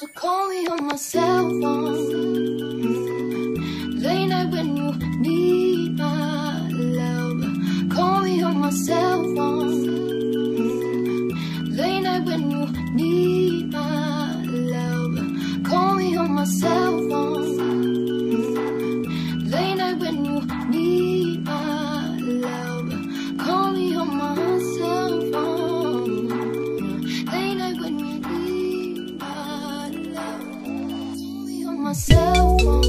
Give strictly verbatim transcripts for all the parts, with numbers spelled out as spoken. used to call me on my cell phone. Late night when you need my love. Call me on my cell phone. Late night when you need my love. Call me on my cell phone. Late night when you need my love. Call me on my cell phone. Myself call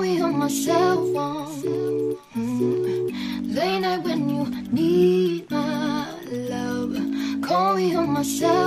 me on my cell phone. Mm-hmm. Late night when you need my love. Call me on my cell phone.